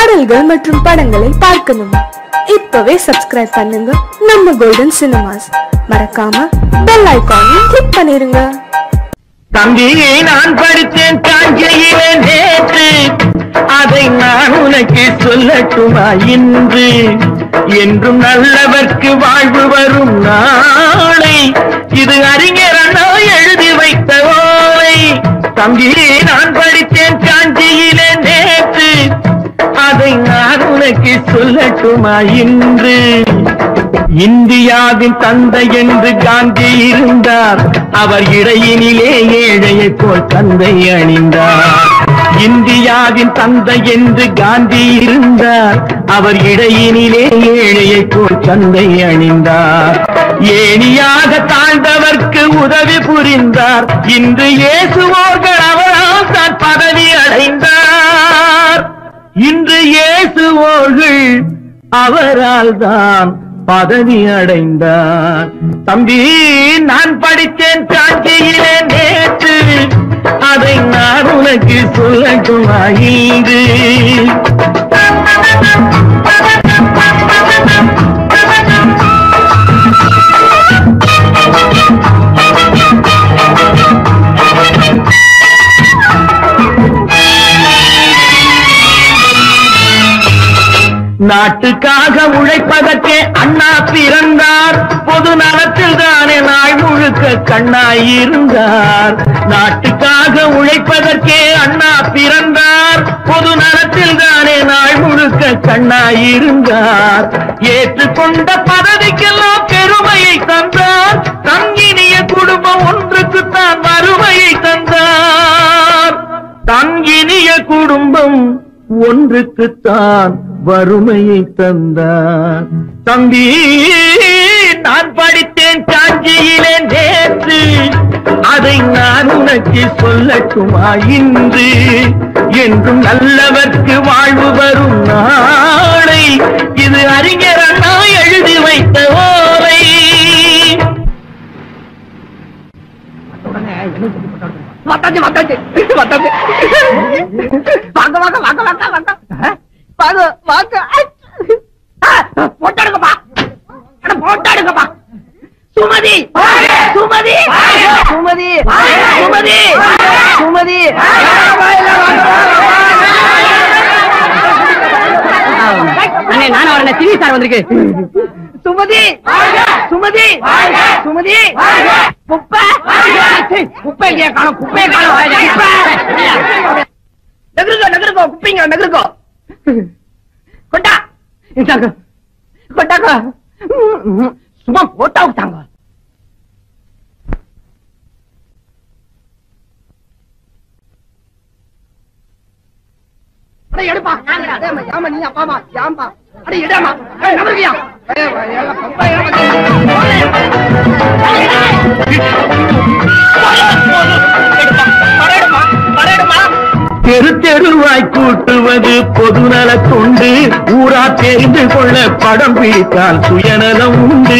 பாடல்கள் மற்றும் படங்களை பார்க்கணும். இப்பவே சப்ஸ்கிரைப் பண்ணுங்க நம்ம கோல்டன் சினிமாஸ். மறக்காம பெல் ஐகானை கிளிக் பண்ணிருங்க. தம்பியே நான் படித்தேன் காஞ்சியிலே நேற்று, அதை நான் உனக்கு சொல்லட்டுமா இன்று? என்றும் நல்லவர்க்கு வாழ்வு வரும் நாளை, இது அறிஞர் அண்ணா எழுதி வைத்த ஓலை. தம்பியே நான் படித்தேன் காஞ்சியிலே நேற்று, அதை நான் உனக்கு சொல்லட்டுமா இன்று? இந்தியாவின் தந்தை என்று காந்தி இருந்தார், அவர் இடையினிலே ஏழையை போல் தந்தை அணிந்தார். இந்தியாவின் தந்தை என்று காந்தி இருந்தார், அவர் இடையினிலே ஏழையை போல் தந்தை அணிந்தார். ஏணியாக தாழ்ந்தவர்க்கு உதவி புரிந்தார், இன்று இயேசுவோர்கள் அவரால் தான் பதவி அடைந்தார். இன்று இயேசுவோர்கள் அவரால் தான் பதவி அடைந்தார். தம்பி நான் படித்தேன் காஞ்சியிலே நேற்று, அதை நான் உனக்கு சொல்லட்டுமா இன்று? நாட்டுக்காக உழைப்பதற்கே அண்ணா பிறந்தார், பொது நலத்தில் தானே நாள் முழுக்க கண்ணாயிருந்தார். நாட்டுக்காக உழைப்பதற்கே அண்ணா பிறந்தார், பொது நலத்தில் தானே நாள் முழுக்க கண்ணாயிருந்தார். ஏற்றுக்கொண்ட பதவிக்கெல்லாம் பெருமையை தந்தார், தங்கினிய குடும்பம் ஒன்றுக்குத்தான் வறுமையை தந்தார். தங்கினிய குடும்பம் ஒன்றுக்குத்தான் வறுமையை தந்தார். தம்பி நான் படித்தேன் காஞ்சியிலே நேற்று, அதை நான் உனக்கு சொல்லட்டுமா இன்று? என்றும் நல்லவர்க்கு வாழ்வு வரும் நாளை, இது அறிஞர் அண்ணா எழுதி வைத்த ஓலை. குப்பைங்க கொட்டா இந்தாங்க கொட்டாக்கா, சும்மா போட்டா விட்டாங்க. எடுப்பா ஆமா நீ அப்பாமா யாம்பா அடே இடமா நம்பருக்கியா தெரு தெருவாய் கூட்டுவது பொதுநல தொண்டு, ஊரா தெரிந்து கொள்ள படம் பிடித்தால் சுயநலம் உண்டு.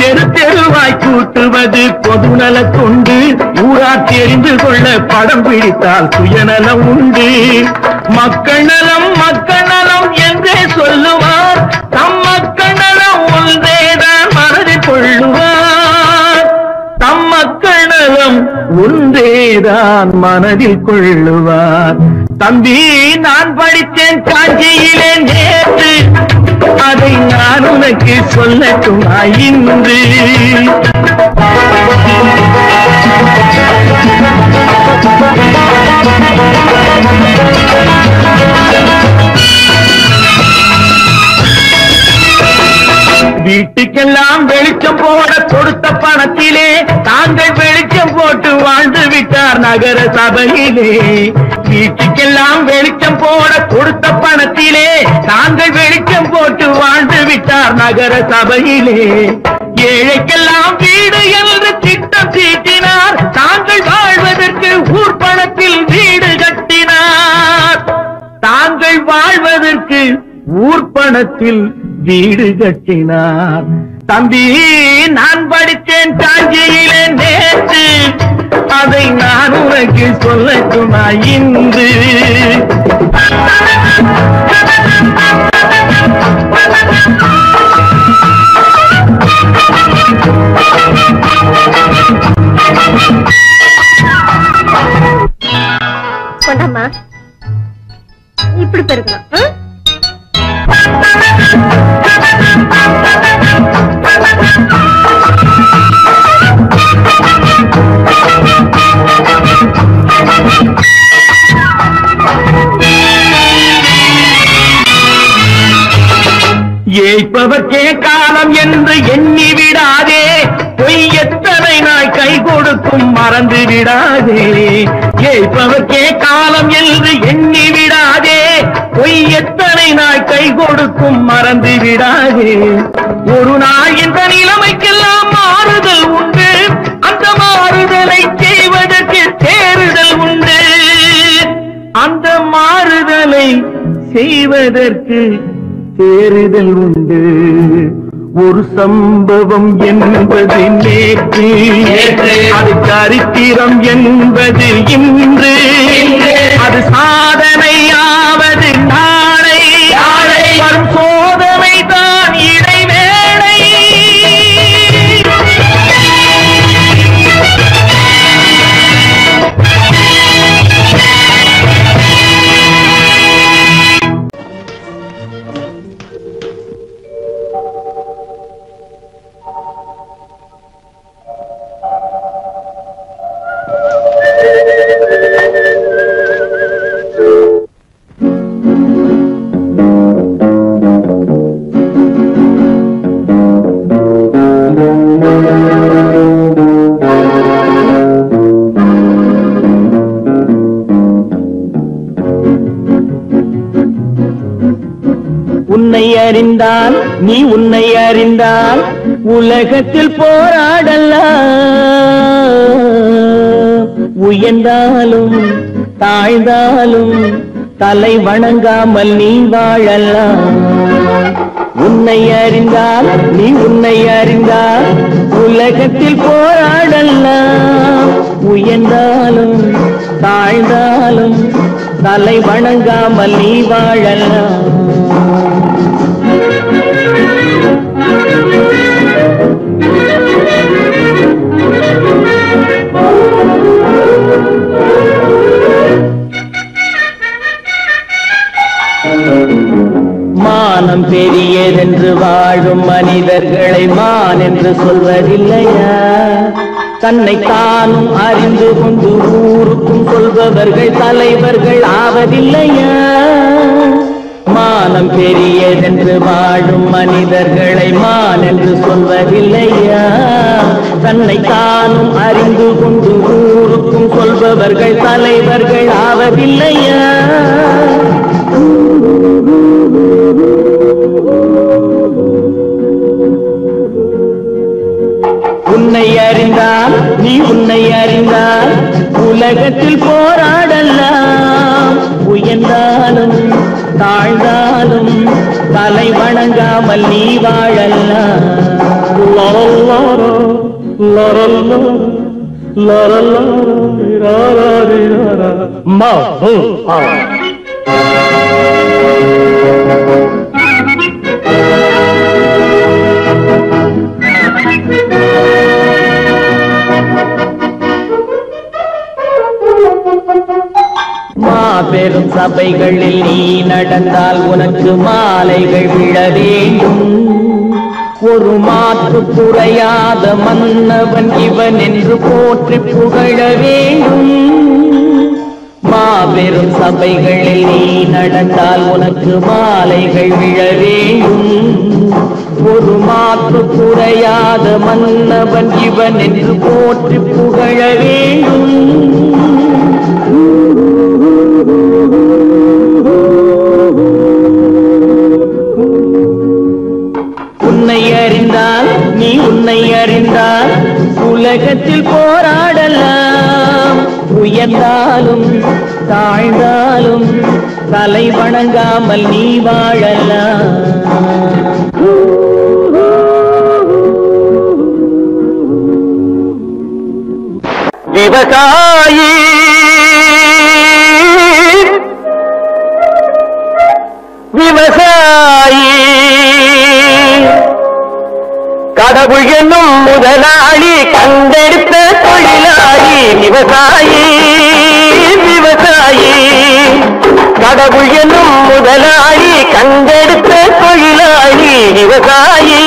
தெரு தெருவாய் கூட்டுவது பொதுநல தொண்டு, ஊரா தெரிந்து கொள்ள படம் பிடித்தால் சுயநலம் உண்டு. மக்கள் நலம் என்றே சொல்லுவார், தம் மக்கள் நலம் ஒன்றேதான் மனதில் கொள்ளுவார். தம் மக்கள் நலம் ஒன்றேதான் மனதில் கொள்ளுவார். தம்பி நான் படித்தேன் காஞ்சியிலே நேற்று, அதை நான் உனக்கு சொல்லட்டுமா இன்று? வீட்டுக்கெல்லாம் வெளிச்சம் போட கொடுத்த பணத்திலே தாங்கள் வெளிச்சம் போட்டு வாழ்ந்து விட்டார் நகர சபையிலே. வீட்டுக்கெல்லாம் வெளிச்சம் போட கொடுத்த பணத்திலே தாங்கள் வெளிச்சம் போட்டு வாழ்ந்து விட்டார் நகர சபையிலே. ஏழைக்கெல்லாம் வீடு என்று திட்டம் தீட்டினார், தாங்கள் வாழ்வதற்கு ஊர் பணத்தில் வீடு கட்டினார். தாங்கள் வாழ்வதற்கு ஊர் பணத்தில் வீடு கட்டினார். தம்பி நான் படித்தேன் காஞ்சியிலே நேற்று, அதை நான் உனக்கு சொல்லட்டுமா இன்று? சம்பவம் என்பது நேற்று, அது சரித்திரம் என்பது இன்று, அது சாதனையாவது நாளை, வரும் சோதனை தான் இடைவேளை. நீ உன்னை அறிந்தால் உலகத்தில் போராடலாம். உயர்ந்தாலும் தாழ்ந்தாலும் தலை வணங்காமல் நீ வாழலாம். உன்னை அறிந்தால் நீ உன்னை அறிந்தால் உலகத்தில் போராடலாம். உயர்ந்தாலும் தாழ்ந்தாலும் தலை வணங்காமல் நீ வாழலாம். மானம் பெரியதென்று வாழும் மனிதர்களை மான் என்று சொல்வதில்லையா? தன்னை தானும் அறிந்து கொண்டு ஊருக்கும் சொல்பவர்கள் தலைவர்கள் ஆவதில்லையா? மானம் பெரியதென்று வாழும் மனிதர்களை மான் என்று சொல்வதில்லையா? தன்னை தானும் அறிந்து கொண்டு ஊருக்கும் சொல்பவர்கள் தலைவர்கள் ஆவதில்லையா? உன்னை அறிந்தால் நீ உன்னை அறிந்தால் உலகத்தில் போராடலாம். உயர்ந்தாலும் தாழ்ந்தாலும் தலை வணங்காமல் நீ வாழலாம். பெரும் சபைகளில் நீ நடந்தால் உனக்கு மாலைகள் விழ வேண்டும். ஒரு மாற்று குறையாத மன்னவன் இவன் என்று போற்றி புகழ வேண்டும். மாபெரும் சபைகளில் நீ நடந்தால் உனக்கு மாலைகள் விழ வேண்டும். ஒரு மாற்று குறையாத மன்னவன் இவன் என்று போற்றி புகழ வேண்டும். உன்னை அறிந்தால் நீ உன்னை அறிந்தால் உலகத்தில் போராடலாம். உயர்ந்தாலும் தாழ்ந்தாலும் தலை வணங்காமல் நீ வாழலாம். விவசாயி விவசாயி கடவுள் என்னும் முதலாளி கண்டெடுத்த தொழிலாளி விவசாயி விவசாயி கடவுள் என்னும் முதலாளி கண்டெடுத்த தொழிலாளி விவசாயி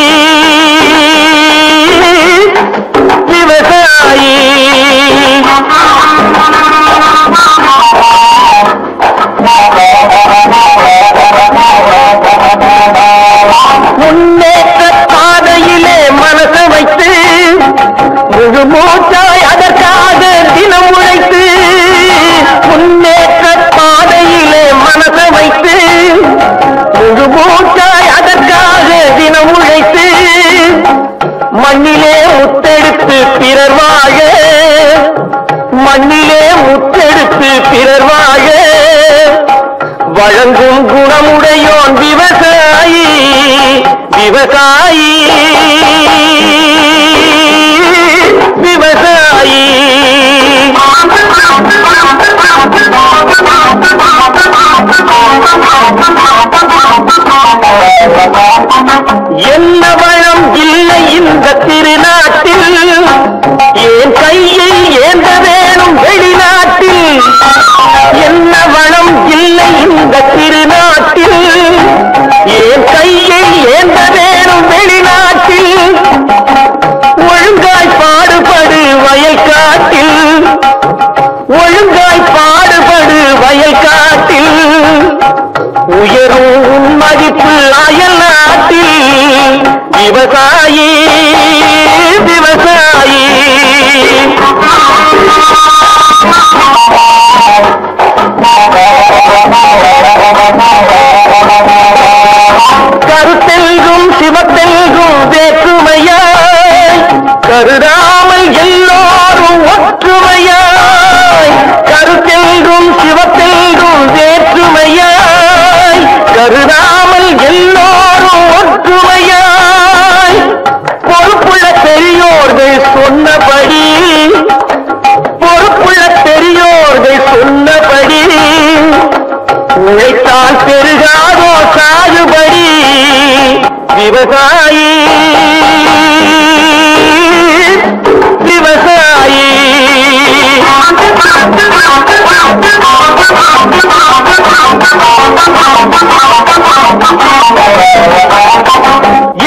விவசாயி முன்னேற்ற பாதையிலே மனசு வைத்து முழு மூச்சாய் அதற்காக தினம் உழைத்து முன்னேற்ற பாதையிலே மனசு வைத்து முழு மூச்சாய் அதற்காக தினம் உழைத்து மண்ணிலே முத்தெடுத்து பிறர் வாழ மண்ணிலே முத்தெடுத்து பிறர் வாழ வழங்கும் குணமுடையோன் விவசாயி விவசாயி விவசாயி என்ன வளம் இல்லை இந்த திருநாட்டில் ஏன் கையை ஏந்த வேணும் வெளிநாட்டில் என்ன வளம் இல்லை இந்த திருநாட்டில் ஏன் கையை ஏந்த வேணும் வெளிநாட்டில் ஒழுங்காய் பாடுபடு வயல் காட்டில் ஒழுங்காய் பாடுபடு வயல் காட்டில் உயரும் மதிப்பு அயல் நாட்டில் விவசாயி விவசாயி கருத்தெல்கும் சிவத்தெல்கும் வேற்றுமையாய் கருதாமல் எல்லோரும் ஒற்றுமையாய் கருத்தெல்கும் சிவத்தெல்கும் வேற்றுமையாய் கருதாமல் எல்லோரும் ஒற்றுமையாய் பொறுப்புள்ள பெரியோர்கள் சொன்னபடி பொறுப்புள்ள பெரியோர்கள் சொன்னபடி உழைத்தால் பெருகாதோ சாகுபடி விவசாயி விவசாயி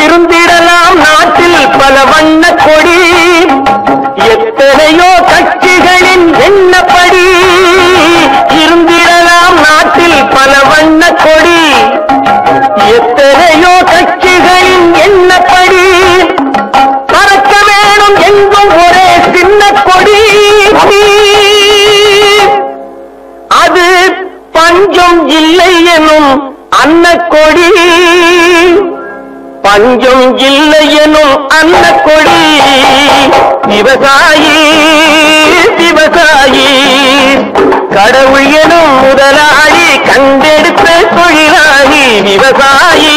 இருந்திடலாம் நாட்டில் பல வண்ண கொடி எத்தனையோ கட்சிகளின் எண்ணப்படி இருந்திடலாம் நாட்டில் பல வண்ண கொடி எத்தனையோ கட்சிகளின் எண்ணப்படி பறக்க வேணும் எங்கும் ஒரே சின்ன கொடி அது பஞ்சம் இல்லை எனும் அன்னக்கொடி பஞ்சம் இல்லை எனும் அன்னக்கொடி விவசாயி விவசாயி கடவுள் எனும் முதலாளி கண்டெடுத்த தொழிலாளி விவசாயி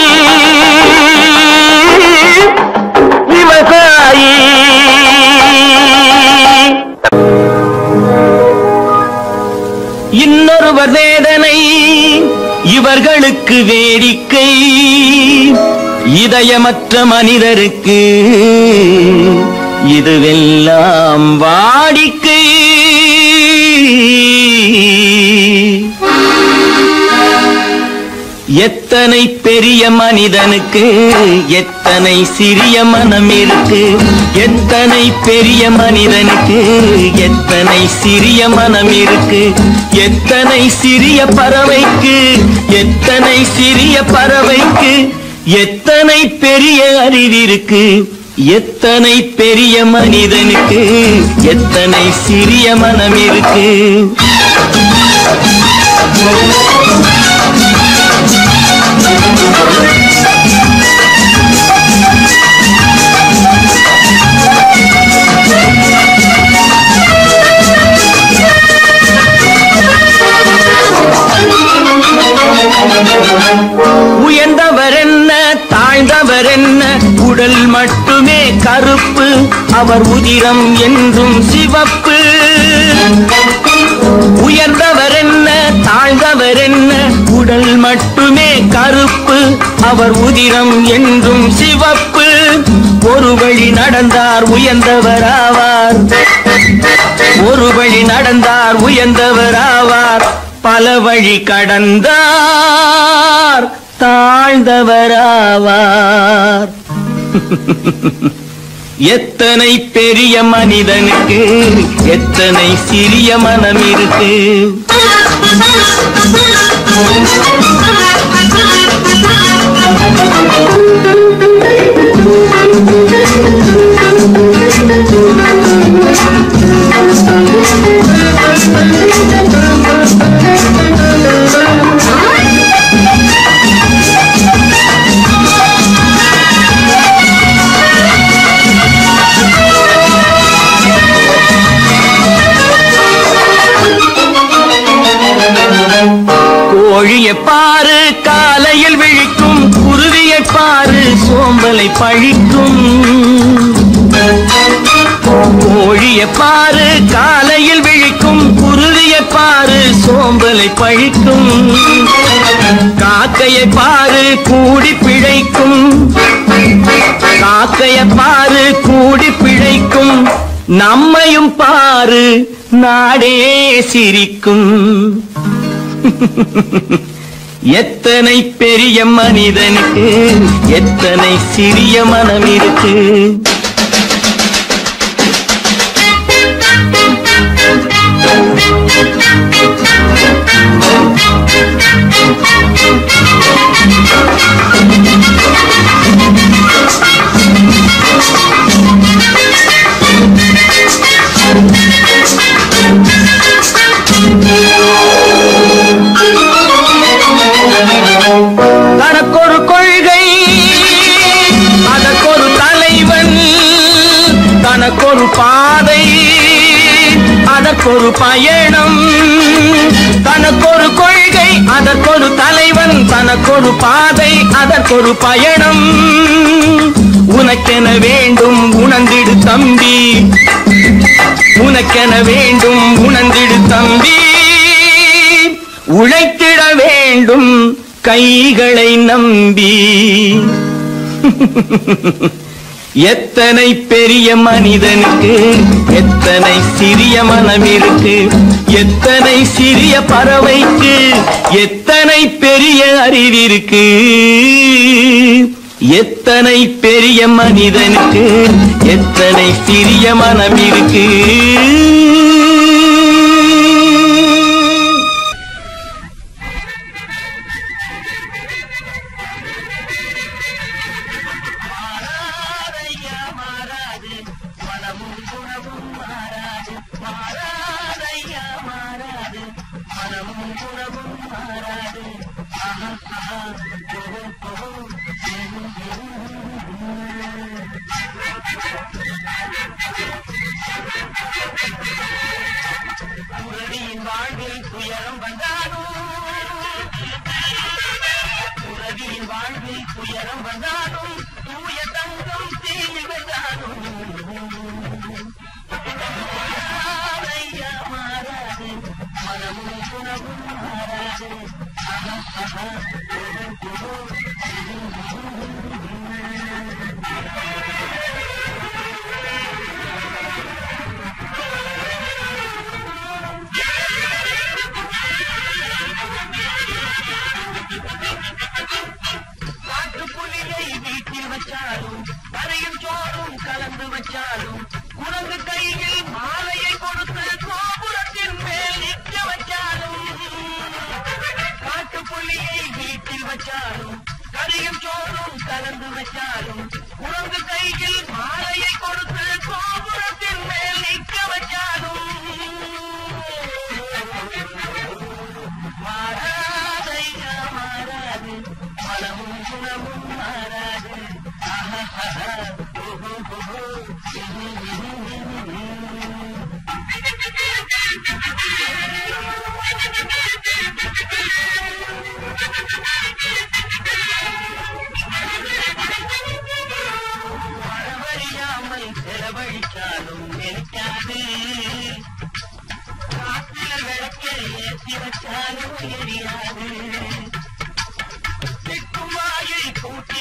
விவசாயி இன்னொருவர் வேதனை இவர்களுக்கு வேடிக்கை இதயமற்ற மனிதருக்கு இதுவெல்லாம் வாடிக்கை எத்தனை பெரிய மனிதனுக்கு எத்தனை சிறிய மனம் இருக்கு எத்தனை பெரிய மனிதனுக்கு எத்தனை சிறிய மனம் இருக்கு எத்தனை சிறிய பறவைக்கு எத்தனை சிறிய பறவைக்கு எத்தனை பெரிய அறிவிருக்கு எத்தனை பெரிய மனிதனுக்கு எத்தனை சிறிய மனம் இருக்கு உயர்ந்தவர் என்ன தாழ்ந்தவர் என்ன உடல் மட்டுமே கருப்பு அவர் உதிரம் என்றும் சிவப்பு உயர்ந்தவர் என்ன தாழ் வாழ்ந்தவர் என்ன உடல் மட்டுமே கருப்பு அவர் உதிரம் என்றும் சிவப்பு ஒரு வழி நடந்தார் உயர்ந்தவர் ஆவார் பல வழி கடந்தார் தாழ்ந்தவர் ஆவார் எத்தனை பெரிய மனிதனுக்கு எத்தனை சிறிய மனம் இருக்கு கோழியை பாரு காலையில் விழிக்கும் குருவியை பாரு சோம்பலை பழிக்கும் கோழியை பாரு காலையில் விழிக்கும் குருவியை பாரு சோம்பலை பழிக்கும் காக்கையை பாரு கூடி பிழைக்கும் நம்மையும் பாரு நாடே சிரிக்கும் எத்தனை பெரிய மனிதனுக்கு எத்தனை சிறிய மனம் இருக்கு ஒரு பாதை அதற்கொரு பயணம் தனக்கொரு கொள்கை அதற்கொரு தலைவன் தனக்கொரு பாதை அதற்கொரு பயணம் உனக்கென வேண்டும் உணர்ந்திடு தம்பி உழைத்திட வேண்டும் கைகளை நம்பி எத்தனை பெரிய மனிதனுக்கு எத்தனை சிறிய மனம் இருக்கு எத்தனை சிறிய பறவைக்கு எத்தனை பெரிய அறிவிருக்கு எத்தனை பெரிய மனிதனுக்கு எத்தனை சிறிய மனம் இருக்கு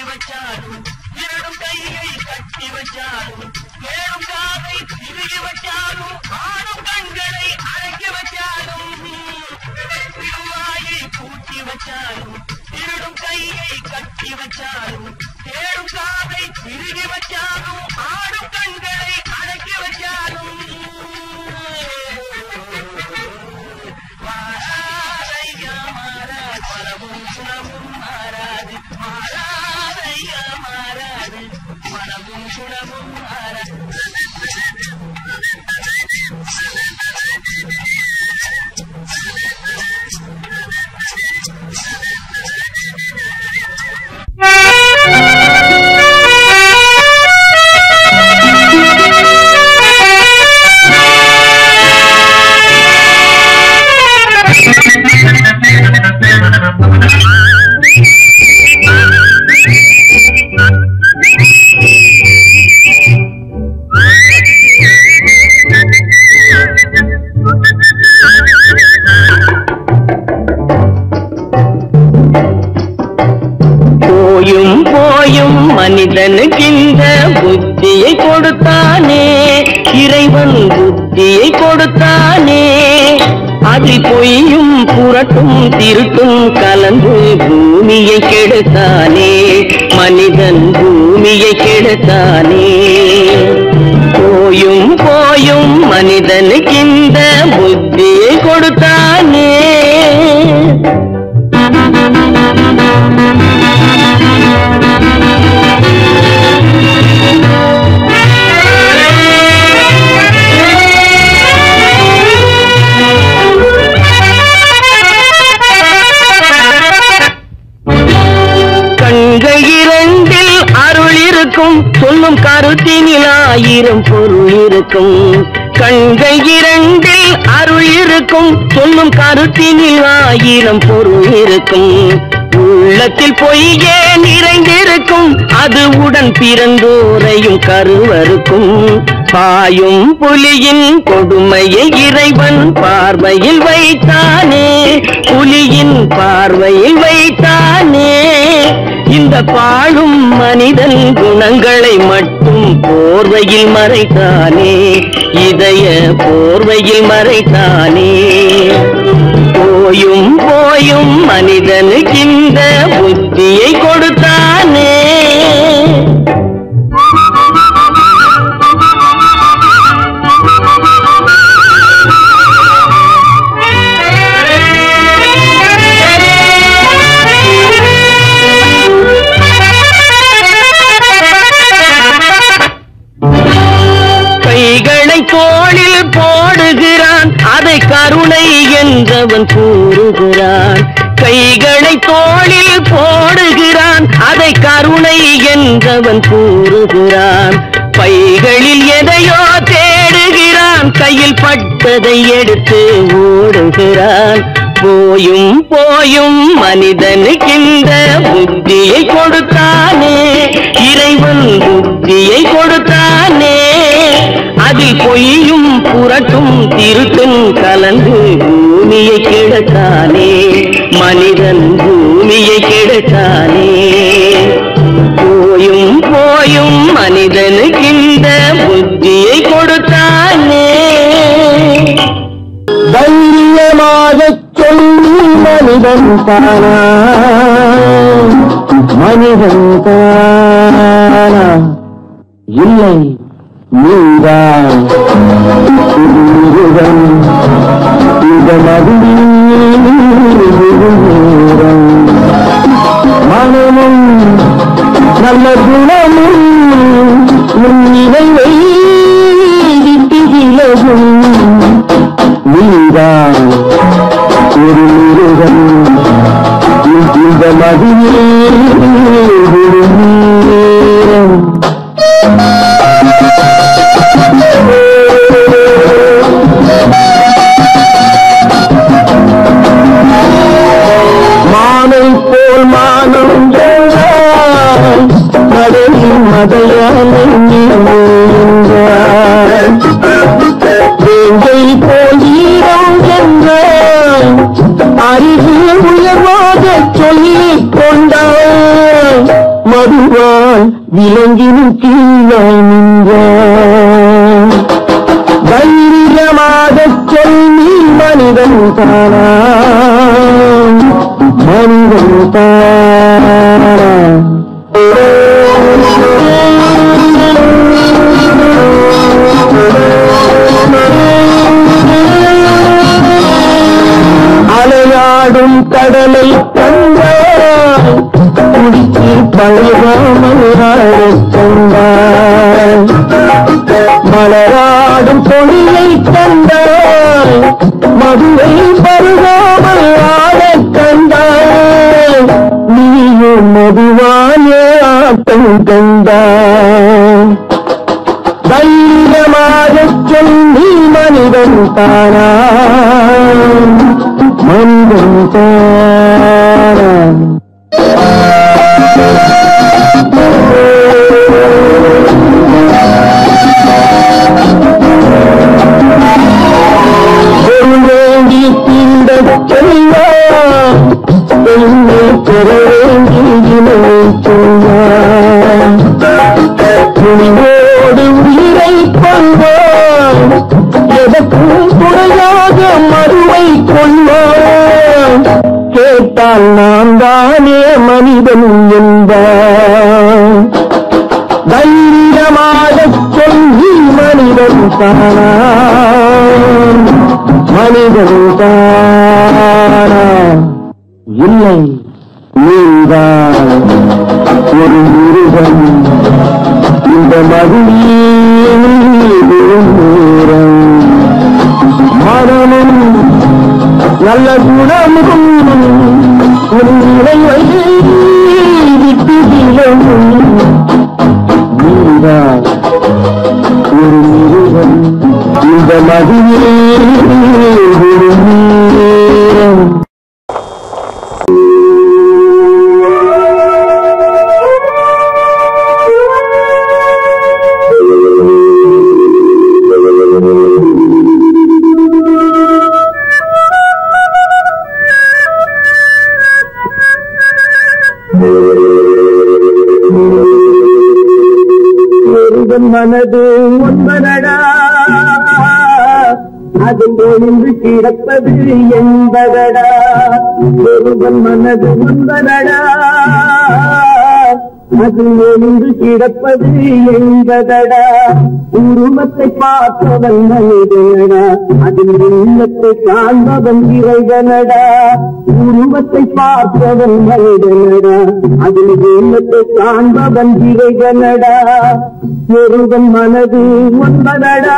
बचाऊं मेरे कई गई कट्टी बचाऊं मेरे कावे जीवे बचाऊं आरो कंगड़ई अरके बचाऊं तिरुवाई कूटी बचाऊं मेरे कई गई कट्टी बचाऊं मेरे कावे जीवे बचाऊं आरो कंगड़ई अरके बचाऊं मनिधन बुद्धिये कोडुताने इरैवन बुद्धिये कोडुताने अदिल पोय्युम पुरट्टुम तिरुट्टुम कलंदु भूमिये केडुताने मनिधन भूमिये केडुताने पोयुम पोयुम मनिधन बुद्धिये कोडुताने பார்வையில் வைத்தானே புலியின் பார்வையில் வைத்தானே இந்த பாழும் மனிதன் குணங்களை மட்டும் போர்வையில் மறைத்தானே இதய போர்வையில் மறைத்தானே போயும் போயும் மனிதனுக்கு இந்த புத்தியை கொடுத்தானே கருணை என்றவன் கூறுகிறான் கைகளை தோளில் போடுகிறான் அதை கருணை என்றவன் கூறுகிறான் பைகளில் எதையோ தேடுகிறான் கையில் பட்டதை எடுத்து ஓடுகிறான் போயும் போயும் மனிதனுக்கு இந்த புத்தியை கொடுத்தானே இறைவன் புத்தியை கொடுத்தானே அதில் பொய்யும் புரட்டும் திருத்தும் கலந்து பூமியை கெடுத்தானே மனிதன் பூமியை கெடுத்தானே போயும் போயும் மனிதனுக்கு இந்த புத்தியை கொடுத்தானே தைரியமாகச் சொல்லி மனிதன் தானா மனிதன் தானா இல்லை நீதான் மனமும் நல்ல குணமும் உன்னிலை விலகும் நீதான் ஒரு முருகன் இந்த மதியே வருவான் விலங்கினும் கீழாய் நின்றான். தைரியமாகச் சொல் நீ மனிதன் தானா, மனிதன் தானா. அலையாடும் கடலை குடித்து பழகாமல் தந்தார், மலராடும் பொழிலை தந்தார், மதுவை பருகாமல் ஆடக் கண்டார், நீயும் மதுவான ஆட்டம் கண்டார். தைரியமாகச் சொல் நீ மனிதன் தானா, மனிதன் தானா. துணிவோடு உயிரை கொள்வார், எதற்கும் துணையாக மறுவை கொள்வார், கேட்டால் நான் தானே மனிதன் என்பார். தைரியமாகச் சொல் நீ மனிதன் தானா, மனிதன் தானா. இல்லை நீதான் ஒரு முருகன், இந்த மகிழ்நீரம் மனமும் நல்ல குணமும் ஒரு இறைவை விட்டு விலகும். நீதான் ஒரு முருகன், இந்த மகிழ்நீரம். மனது ஒன்பதடா அதில் கிடப்பது என்பதடா, ஒருவன் மனது ஒன்பதடா அதில் ஒன்று கிடப்பது என்பதடா. உருவத்தை பார்ப்பவன் மனிதனடா, அதில் உள்ளத்தை காண்பவன் இறைவனடா. உருவத்தை பார்ப்பவன் மனிதனடா, அதில் உள்ளத்தை காண்பவன் இறைவனடா. ஒருவன் மனது ஒன்பதடா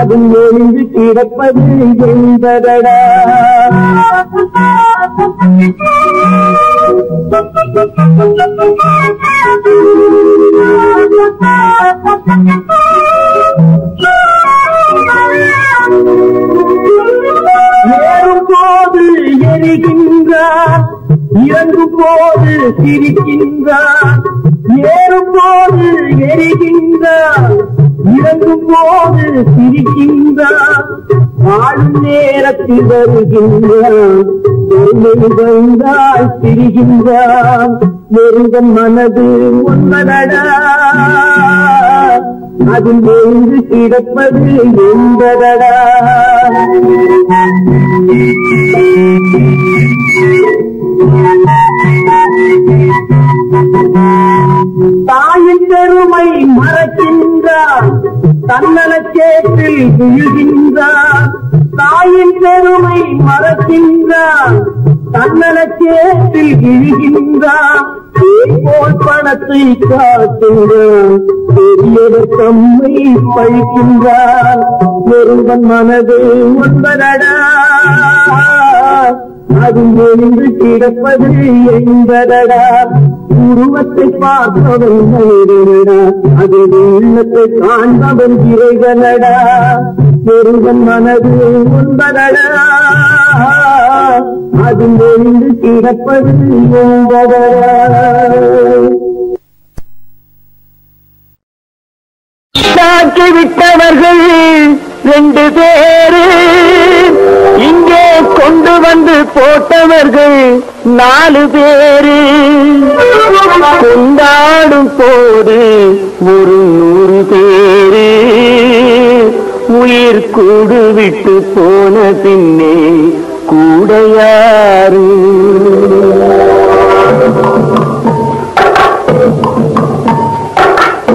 அதில் ஒன்று கிடப்பது என்பதடா. ஏறும் போது எரிகின்றார், இறங்கும் போது சிரிக்கின்றார். ஏறும் போது எரிகின்றார், இறங்கும் போது சிரிக்கின்றார். வாழும் நேரத்தில் வருகின்றான், வந்தால் திரிகின்றான். நெருங்கன் மனது ஒன்பதடா அதில் ஒன்று கிடப்பது என்பதடா. தாயின் பெருமை மறக்கின்றான், தன்னலக்கேட்டில் விழுகின்றான். தாயின் பெருமை மறக்கின்றான், தன்னலக்கேட்டில் விழுகின்றான். போல் பணத்தை காட்டுகிறான், பெரியவர் தம்மை பழிக்கின்றான். ஒருவன் மனது ஒன்பதடா அதில் ஒன்று கிடப்பது என்பதடா. உருவத்தை பார்ப்பவன் மனிதனடா, அதில் உள்ளத்தை காண்பவன் இறைவனடா. ஒருவன் மனது ஒன்பதடா அதில் ஒன்று கிடப்பது என்பதடா. உண்டாக்கி விட்டவர்கள் ரெண்டு பேரு, இங்கே கொண்டு வந்து போட்டவர்கள் நாலு பேரு. கொண்டாடும் போது ஒரு 100 பேரு, உயிர் கூடு விட்டு போன பின்னே கூட யாரு?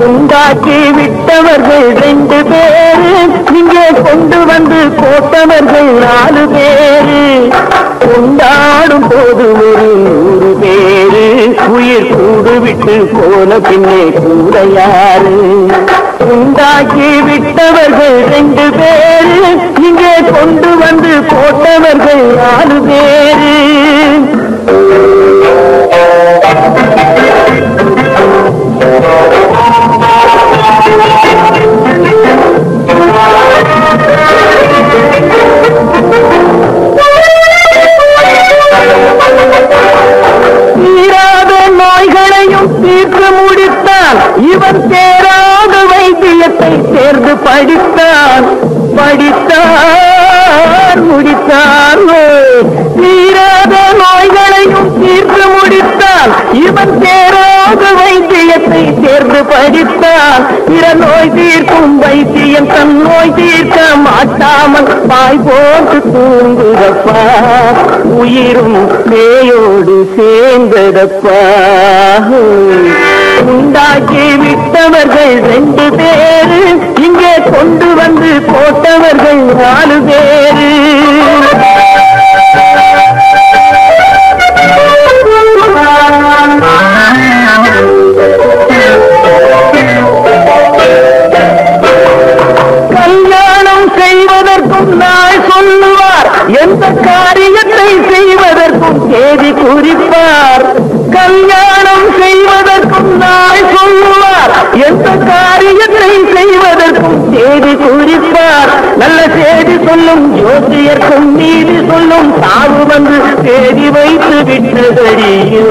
உண்டாக்கி விட்டவர்கள் ரெண்டு பேரு, இங்கே கொண்டு வந்து போட்டவர்கள் நாலு பேரு. கொண்டாடும் போது ஒரு 100 பேரு, உயிர் கூடு விட்டு போன பின்னே கூட யாரு? உண்டாக்கி விட்டவர்கள் ரெண்டு பேரு, இங்கே கொண்டு வந்து போட்டவர்கள் நாலு பேரு. தீராத நோய்களையும் தீர்த்து முடித்தால் இவர் தேராத வைத்தியத்தை சேர்ந்து படித்தார் முடித்தார். தீராத நோய்களையும் தீர்த்து முடித்தால் இவன் தேராத வைத்தியத்தை சேர்ந்து படித்தார். பிற நோய் தீர்க்கும் வைத்தியம் தன் நோய் தீர்க்க மாட்டாமல் பாய் போட்டு தூங்குதப்பா, உயிரும் பேயோடு சேர்ந்ததப்பா. உண்டாக்கி விட்டவர்கள் ரெண்டு பேரு, இங்கே கொண்டு வந்து போட்டவர்கள் நாலு பேரு. கல்யாணம் செய்வதற்கும் நாள் சொல்லுவார், எந்த காரியத்தை செய்வதற்கும் தேதி குறிப்பார். கல்யாணம் செய்வதற்கும் நாள் சொல்லுவார், எந்த காரியத்தை செய்வதற்கும் தேதி குறிப்பார். நல்ல செய்தி சொல்லும் ஜோதியர்க்கும் நீதி சொல்லும் தாவு வந்து தேதி வைத்து விட்டதடியோ,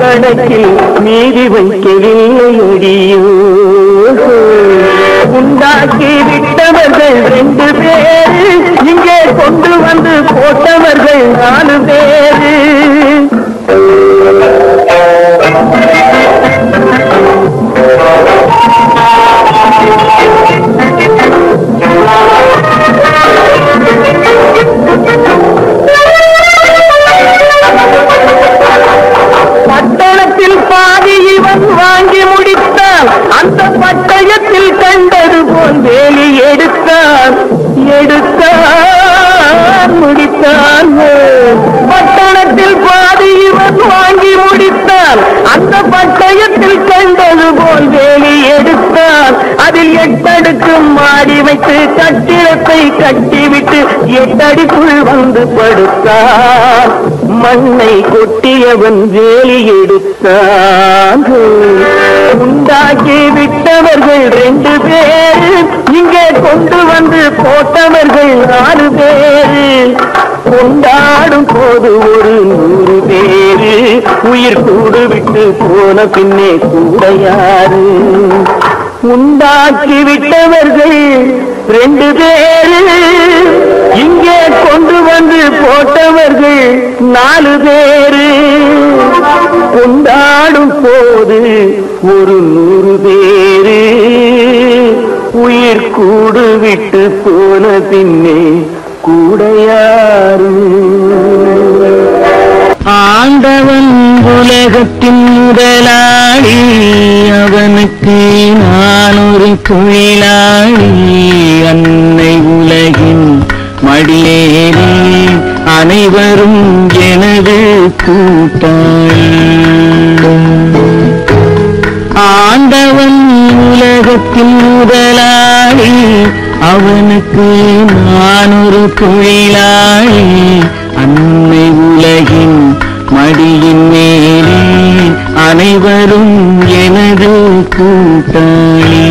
கணக்கில் நீதி வைக்கவில்லையடியோ. உண்டாக்கி விட்டவர்கள் ரெண்டு பேரு, இங்கே கொண்டு வந்து போட்டவர்கள் நாலு பேரு. பட்டணத்தில் பாதி இவன் வாங்கி முடித்தான், அந்த பட்டயத்தில் கண்டது போல் வேலி எடுத்தான் முடித்தான். பட்டணத்தில் பாதி இவன் வாங்கி முடித்தான், அந்த பட்டயத்தில் கண்டது போல் வேலி எடுத்தான். அதில் 8 அடுக்கு மாடி வைத்து கட்டிடத்தை கட்டிவிட்டு 8 அடிக்குள் வந்து படுத்தான். மண்ணை கொட்டியவன் வேலி எடுத்தான். உண்டாக்கி விட்டவர்கள் ரெண்டு பேரு, இங்கே கொண்டு வந்து போட்டவர்கள் நாலு பேரு. கொண்டாடும் போது ஒரு 100 பேரு, உயிர் கூடு விட்டு போன பின்னே கூட யாரு? உண்டாக்கி விட்டவர்கள் ரெண்டு பேரு, இங்கே கொண்டு வந்து போட்டவர்கள் நாலு பேரு. கொண்டாடும் போது ஒரு 100 பேரு, உயிர் கூடு விட்டு போன பின்னே கூட யாரு? ஆண்டவன் உலகத்தின் முதலாளி, அவனுக்கு நான் ஒரு குயிலாளி. அன்னை உலகின் மடியேறி அனைவரும் எனது கூட்டாளி. ஆண்டவன் உலகத்தின் முதலாளி, அவனுக்கு நான் ஒரு குயிலாளி. அன்னை உலகின் மடியின் மேலே அனைவரும் எனது கூட்டாளி.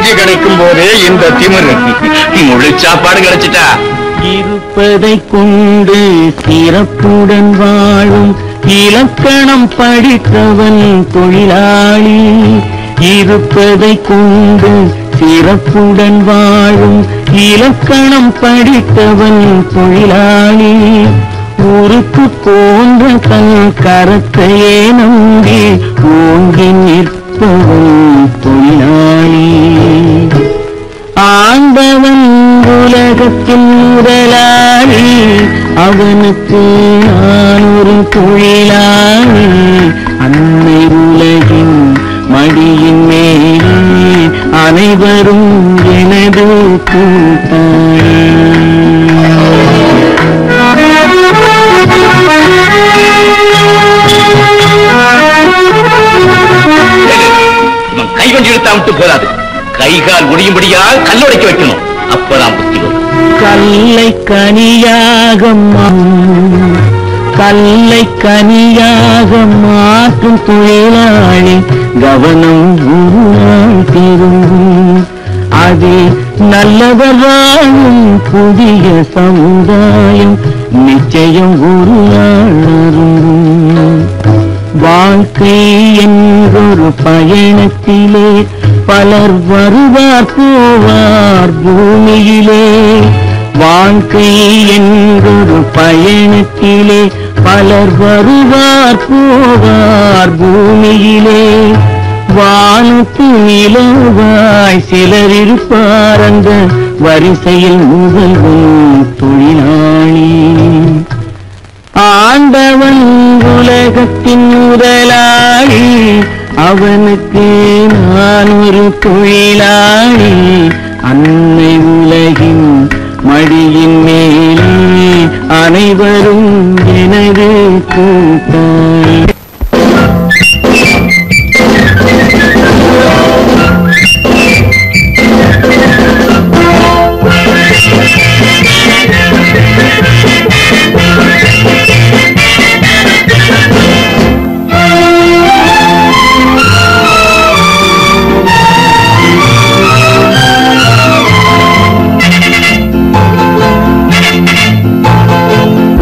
கஞ்சி கணக்கும் போதே இந்த திமிரு முழுச்சாப்பாடு கிடைச்சிட்டா இருப்பதை கொண்டு சிறப்புடன் வாழும் இலக்கணம் படித்தவன் தொழிலாளி இருப்பதை கொண்டு சிறப்புடன் வாழும் இலக்கணம் படித்தவன் தொழிலாளி ஊருக்கு போன்ற தன் கரத்தையே நம்பி ஓங்கி நிற்பவன் தொழிலாளி ஆண்டவன் உலகத்தின் முதலாளி அவனுக்கு நான் ஒரு தொழிலாளி அன்னை உலகின் மடியின் மேலே அனைவரும் எனது கூட்டாளி கைவண்டி எடுத்தாமட்டு போராது கைகால் ஒடியும்படியா கல்லுடைக்க வைக்கணும் அப்பதான் புத்திடும் கல்லை கனியாக மாற்றும் தொழிலாளி கவனம் திரும்பும் அது நல்லவராயும் புதிய சமுதாயம் நிச்சயம் ஒரு நாள் வாழ்க்கை என்றொரு பயணத்திலே பலர் வருவார் போவார் பூமியிலே வாழ்க்கை என்றொரு பயணத்திலே பலர் வருவார் போவார் பூமியிலே வானத்து நிலவாய் சிலர் இருப்பார் அந்த வரிசையில் முதல்வன் தொழிலாளி ஆண்டவன் உலகத்தின் முதலாளி அவனுக்கு நான் ஒரு தொழிலாளி அன்னை உலகின் மடியின் மேலே அனைவரும் எனது கூட்டாளி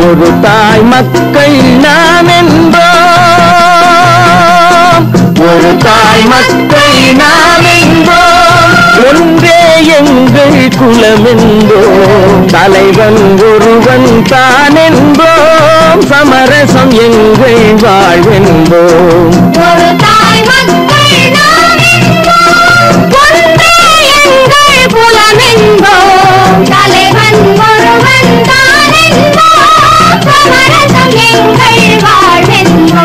ஒரு தாய் மக்கள் நாம் என்போம் ஒரு தாய் மக்கள் நாம் என்போம் ஒன்றே எங்கள் குலம் என்போம் தலைவன் ஒருவன் தான் என்போம் சமரசம் எங்கள் வாழ்வென்போம் ஒரு தாய் மக்கள் நாம் என்போம் ஒன்றே எங்கள் குலம் என்போம் தலைவன் ஒருவன் தான் என்போம்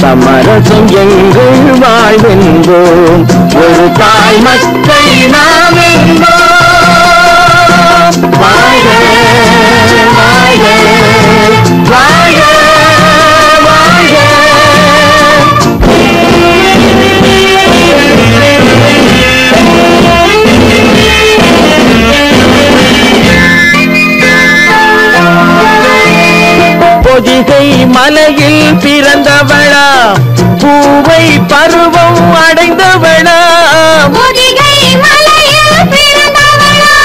சமரசம் எங்கள் வாழ்வென்போம் ஒரு தாய் மக்கள் நாம் என்போம் வாழ்க வாழ்க வாழ்க வாழ்க பொதிகை மலையில் பிறந்தவளா பூவை பருவம் அடைந்தவளா பொதிகை மலையில் பிறந்தவளா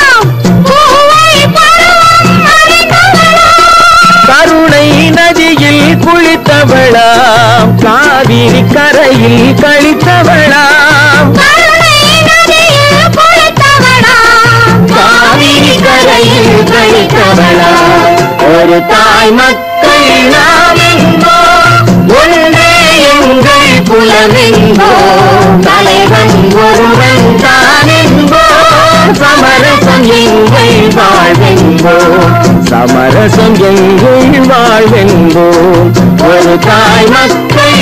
பூவை பருவம் அடைந்தவளா கருணை நதியில் குளித்தவளா காவிரி கரையில் கழித்தவளா காவிரி கரையில் கழித்தவளா ஒரு தாய் மக்கள் நாம் என்போம் ஒன்றே எங்கள் குலம் என்போம் தலைவன் ஒருவன் தான் என்போம் சமரசம் எங்கள் வாழ்வென்போம் சமரசம் எங்கள் வாழ்வென்போம் ஒரு தாய் மக்கள்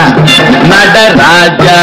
நடராஜா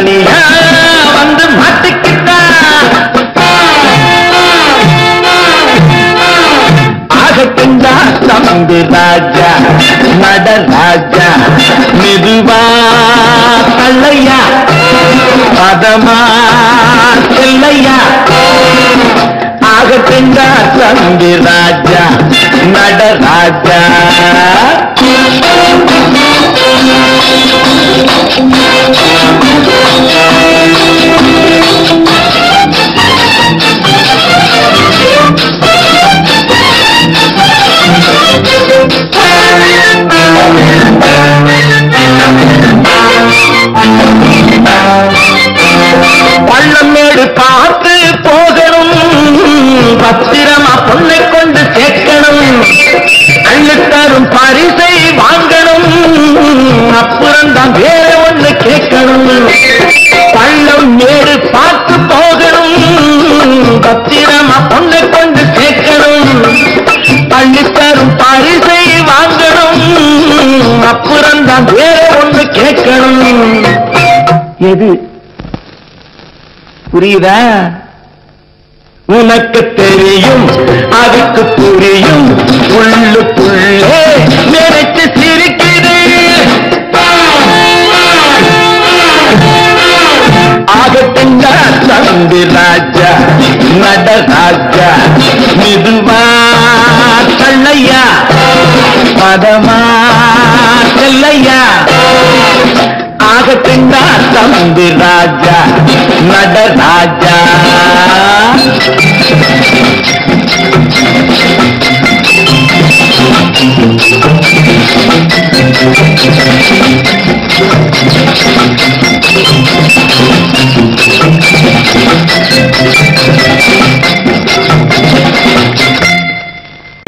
தனியா வந்து மாட்டிக்கிட்டா ஆகட்டுங்கா தம்பி ராஜா நடராஜா மெதுவா தள்ளையா பதமா செல்லையா ஆகட்டுங்கா தம்பி ராஜா நடராஜா பள்ளமேடு பார்த்து போகணும் பத்திரமா பொண்ணை கொண்டு சேர்க்கணும் அள்ளித்தரும் பரிசை வாங்கணும் அப்புறம் தான் வேற ஒண்ணு கேட்கணும் பள்ளம் மேடு பார்த்து போகணும் பத்திரமா பொண்ணை கொண்டு சேர்க்கணும் அள்ளித்தரும் பரிசை வாங்கணும் அப்புறம் தான் வேற ஒண்ணு கேட்கணும் எது புரியுதா உனக்கு தெரியும் அதுக்கு புரியும் உள்ளுக்குள்ளே நினைச்சு சிரிக்குது ஆகட்டுங்கா தம்பி ராஜா நடராஜா மெதுவா தள்ளையா பதமா செல்லையா ஆகட்டுங்கா தம்பி ராஜா நடராஜா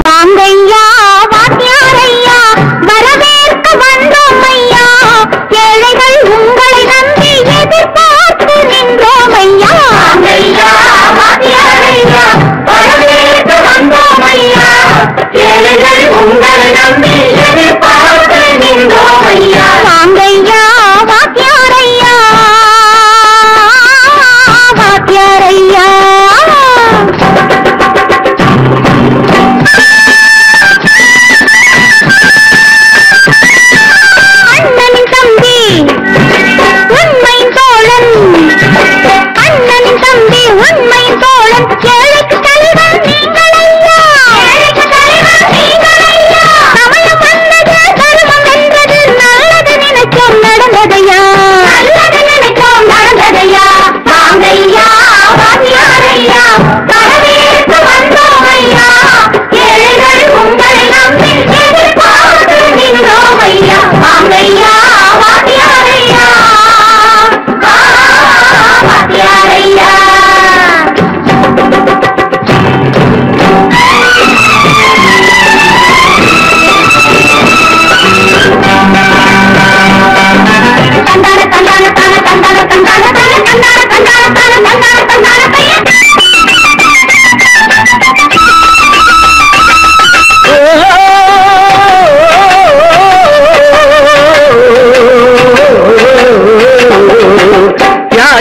வாங்கையா வாத்தியாரையா வரவேற்க வந்தோம் ஐயா ஏழைகள் உங்களை நம்பி எதிர்பார்த்து நின்றோம் ஐயா உங்களை நம்பி எதிர்பார்த்து நின்றோம் ஐயா வாங்கையா வாத்தியாரையா வாத்தியாரையா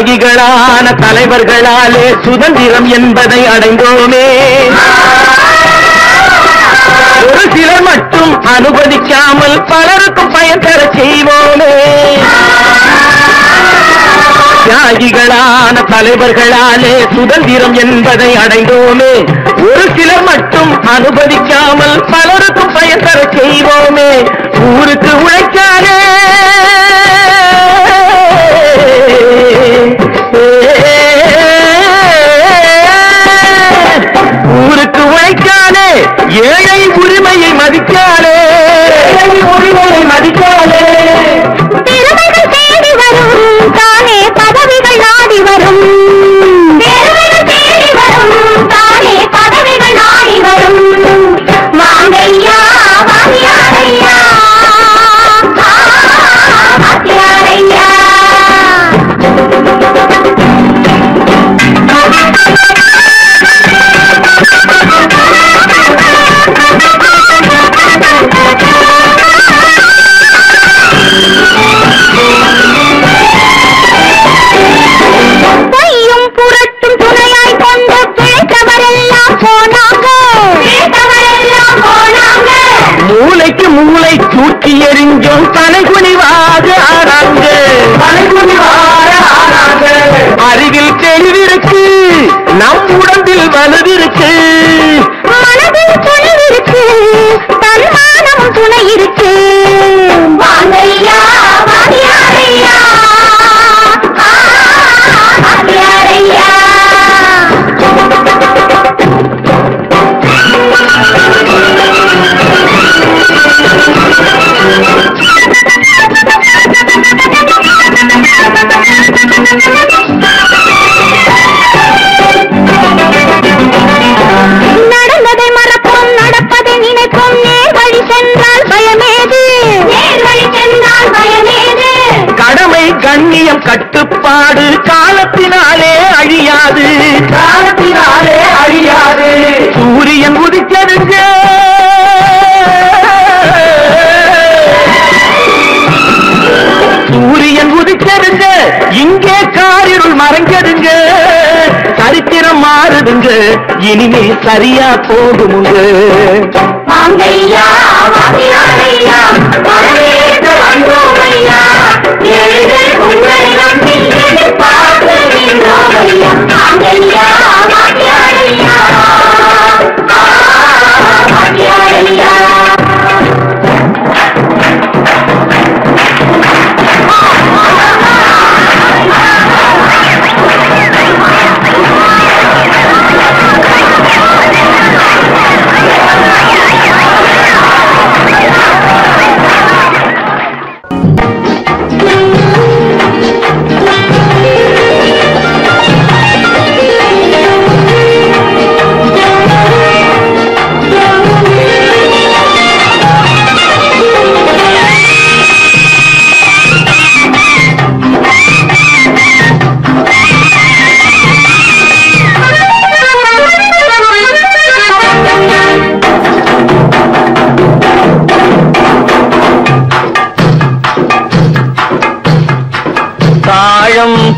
தியாகிகளான தலைவர்களாலே சுதந்திரம் என்பதை அடைந்தோமே ஒரு சிலர் மட்டும் அனுமதிக்காமல் பலருக்கும் பயன் தர செய்வோமே தியாகிகளான தலைவர்களாலே சுதந்திரம் என்பதை அடைந்தோமே ஒரு சிலர் மட்டும் அனுபவிக்காமல் பலருக்கும் பயன் தர செய்வோமே ஊருக்கு உழைக்காதே ஊருக்கு உழைக்காதே ஏழை உரிமையை மதிக்காதே உரிமையை மதிக்காதே மூளை தூக்கி எறிஞ்சும் தலைகுனிவாக ஆராங்க அறிவில் தெளிவிருக்கு நம் உடம்பில் வலுவிருக்கு மனதில் துணிவிருக்கு தன்மானம் துணையிருக்கு கண்ணியம் கட்டுப்பாடு காலத்தினாலே அழியாது சூரியன் உதித்தெடுங்க இங்கே காரிருள் மறைஞ்சதுங்க சரித்திரம் மாறுதுங்க இனிமே சரியா போகுமுங்க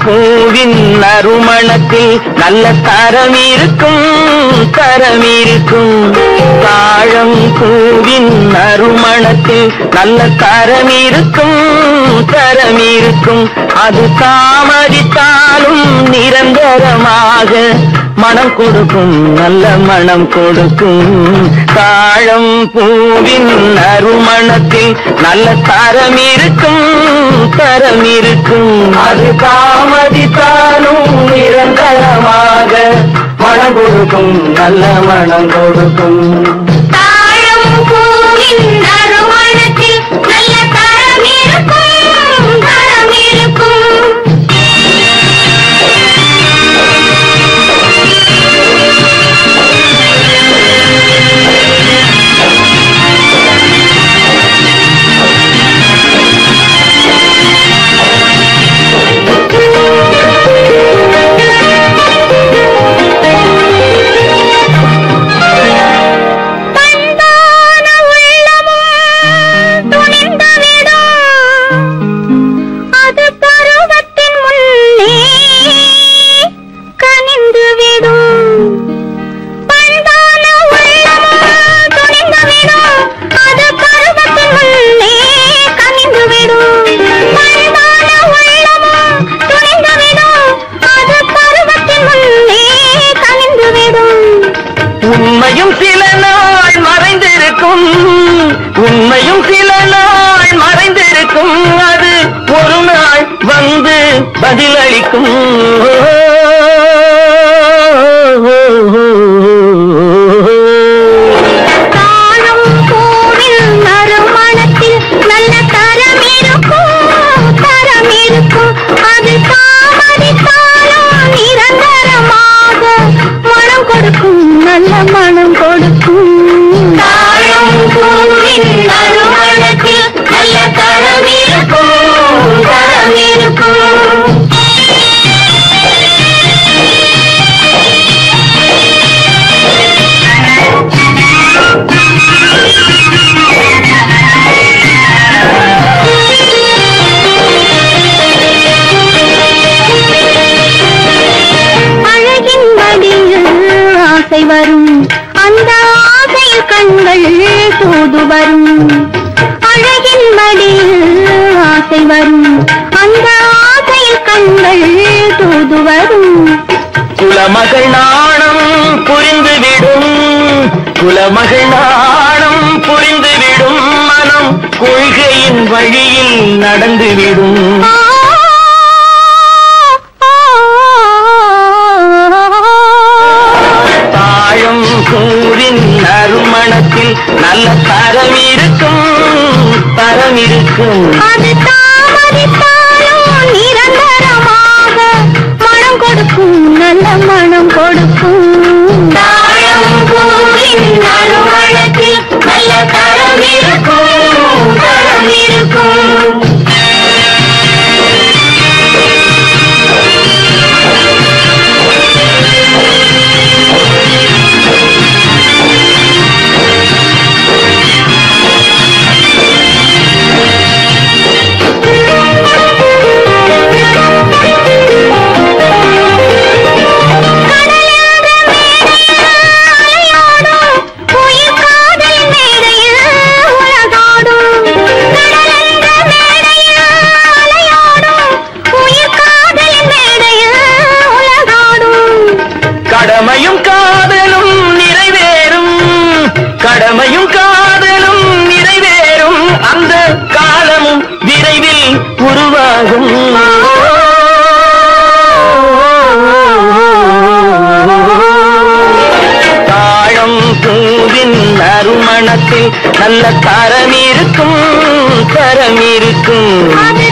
பூவின் நறுமணத்தில் நல்ல தரமிருக்கும் தாழம் பூவின் நறுமணத்தில் நல்ல தரமிருக்கும் அது தாமதித்தாலும் நிரந்தரமாக மனம் கொடுக்கும் நல்ல மனம் கொடுக்கும் தாழம் பூவின் நறுமணத்தில் நல்ல தரமிருக்கும் அது தாமதித்தாலும் நிரந்தரமாக மனம் கொடுக்கும் நல்ல மனம் கொடுக்கும் தாழம் பூவின் நறுமணத்தில் நல்ல தரமிருக்கும் பதிலளிக்கும் குலமகள் நாணம் புரிந்துவிடும் மனம் கொள்கையின் வழியில் நடந்துவிடும் தாழம் கூறின் நறுமணத்தில் நல்ல தரம் இருக்கும் தரம் இருக்கும் அது தாமதித்தாலும் நிரந்தரமாக மனம் கொடுக்கும் நல்ல மனம் கொடுக்கும் நறுமணத்தில் நல்ல தரம் இருக்கும் தரம் இருக்கும் நல்ல தரம் இருக்கும் தரம் இருக்கும்